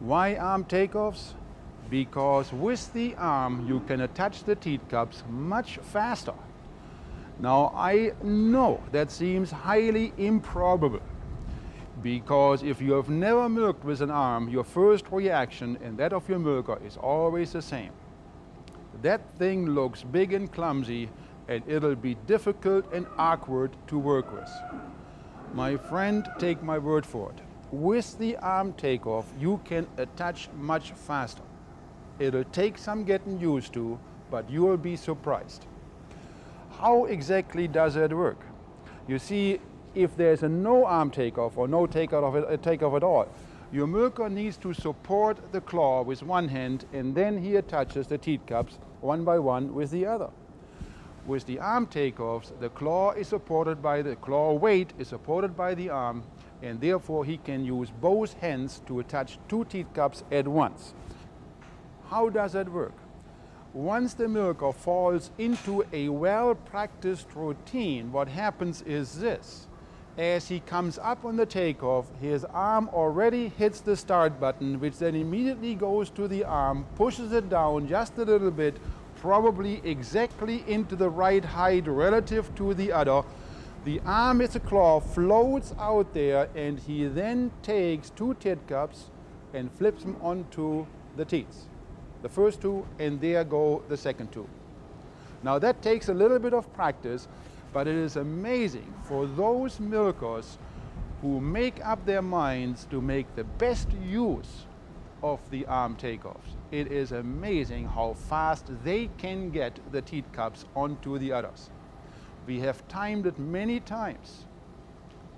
Why arm takeoffs? Because with the arm you can attach the teat cups much faster. Now I know that seems highly improbable, because if you have never milked with an arm, your first reaction and that of your milker is always the same. That thing looks big and clumsy, and it'll be difficult and awkward to work with. My friend, take my word for it. With the arm takeoff, you can attach much faster. It'll take some getting used to, but you'll be surprised. How exactly does that work? You see, if there's a no arm takeoff or no takeoff at all, your milker needs to support the claw with one hand, and then he attaches the teat cups one by one with the other. With the arm takeoffs, the claw is supported by the claw weight is supported by the arm, and therefore he can use both hands to attach two teat cups at once. How does that work? Once the milker falls into a well-practiced routine, what happens is this. As he comes up on the takeoff, his arm already hits the start button, which then immediately goes to the arm, pushes it down just a little bit, probably exactly into the right height relative to the udder. The arm with the claw floats out there, and he then takes two teat cups and flips them onto the teats. The first two, and there go the second two. Now that takes a little bit of practice, but it is amazing for those milkers who make up their minds to make the best use of the arm takeoffs. It is amazing how fast they can get the teat cups onto the udders. We have timed it many times.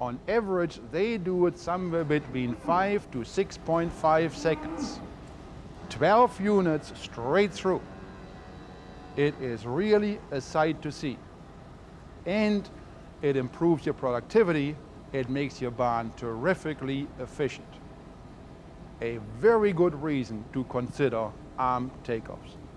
On average, they do it somewhere between 5 to 6.5 seconds. 12 units straight through. It is really a sight to see. And it improves your productivity. It makes your barn terrifically efficient. A very good reason to consider arm takeoffs.